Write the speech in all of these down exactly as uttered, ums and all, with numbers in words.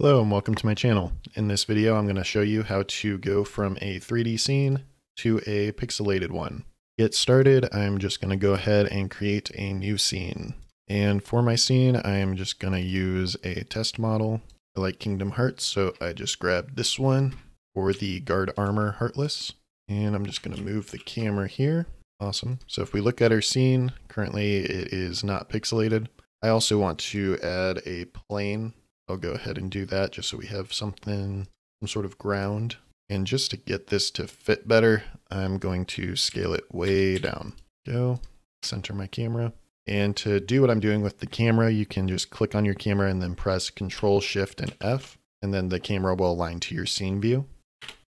Hello and welcome to my channel. In this video I'm going to show you how to go from a three D scene to a pixelated one. To get started, I'm just going to go ahead and create a new scene. And for my scene I'm just going to use a test model. I like Kingdom Hearts, so I just grabbed this one for the Guard Armor Heartless. And I'm just going to move the camera here. Awesome. So if we look at our scene, currently it is not pixelated. I also want to add a plane. I'll go ahead and do that just so we have something, some sort of ground. And just to get this to fit better, I'm going to scale it way down. Go, center my camera. And to do what I'm doing with the camera, you can just click on your camera and then press Control, Shift, and F, and then the camera will align to your scene view.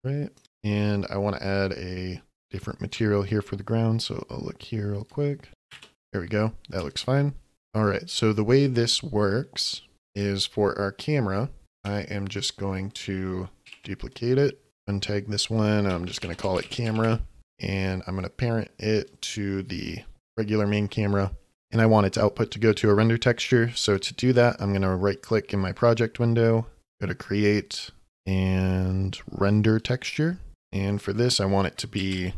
Right. And I want to add a different material here for the ground. So I'll look here real quick. There we go. That looks fine. All right. So the way this works is for our camera, I am just going to duplicate it, untag this one, I'm just going to call it camera, and I'm going to parent it to the regular main camera, and I want its output to go to a render texture. So to do that, I'm going to right click in my project window, go to create and render texture. And for this, I want it to be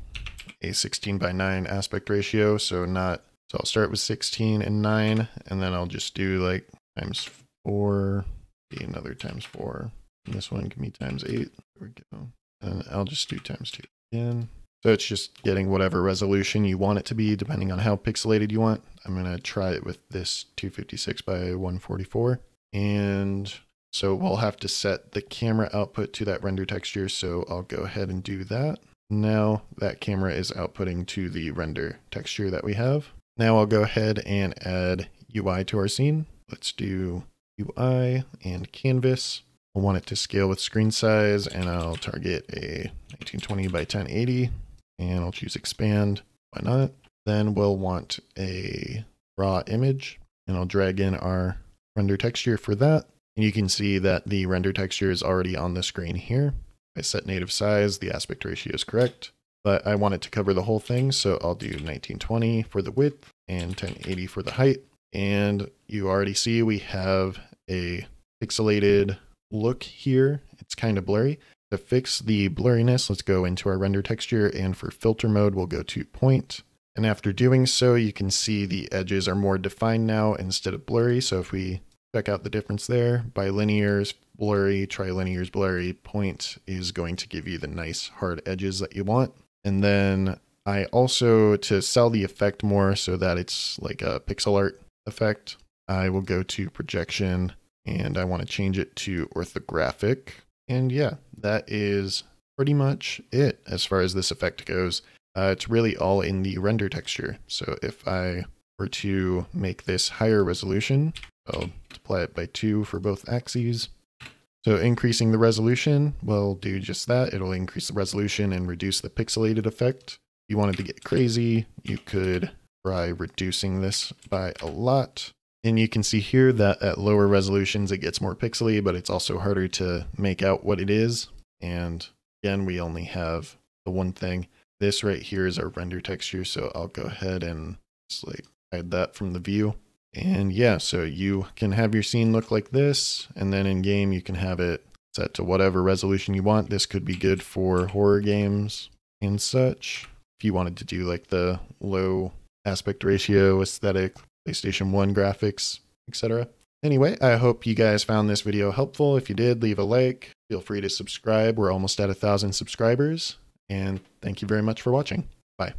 a sixteen by nine aspect ratio. So not, so I'll start with sixteen and nine, and then I'll just do like times four, be another times four. And this one can be times eight. There we go. And I'll just do times two again. So it's just getting whatever resolution you want it to be, depending on how pixelated you want. I'm going to try it with this two fifty-six by one forty-four. And so we'll have to set the camera output to that render texture. So I'll go ahead and do that. Now that camera is outputting to the render texture that we have. Now I'll go ahead and add U I to our scene. Let's do U I and canvas. I want it to scale with screen size, and I'll target a nineteen twenty by ten eighty, and I'll choose expand. Why not? Then we'll want a raw image, and I'll drag in our render texture for that. And you can see that the render texture is already on the screen here. If I set native size, the aspect ratio is correct, but I want it to cover the whole thing. So I'll do nineteen twenty for the width and ten eighty for the height. And you already see we have a pixelated look here. It's kind of blurry. To fix the blurriness, let's go into our render texture, and for filter mode, we'll go to point. And after doing so, you can see the edges are more defined now instead of blurry. So if we check out the difference there, bilinear's blurry, trilinear's blurry, point is going to give you the nice hard edges that you want. And then I also, to sell the effect more so that it's like a pixel art effect, I will go to projection, and I want to change it to orthographic. And yeah, that is pretty much it as far as this effect goes. Uh, it's really all in the render texture. So if I were to make this higher resolution, I'll multiply it by two for both axes. So increasing the resolution will do just that. It'll increase the resolution and reduce the pixelated effect. If you wanted to get crazy, you could by reducing this by a lot. And you can see here that at lower resolutions, it gets more pixely, but it's also harder to make out what it is. And again, we only have the one thing. This right here is our render texture. So I'll go ahead and just like hide that from the view. And yeah, so you can have your scene look like this. And then in game, you can have it set to whatever resolution you want. This could be good for horror games and such. If you wanted to do like the low aspect ratio aesthetic, PlayStation one graphics, et cetera. Anyway, I hope you guys found this video helpful. If you did, leave a like. Feel free to subscribe. We're almost at a thousand subscribers. And thank you very much for watching. Bye.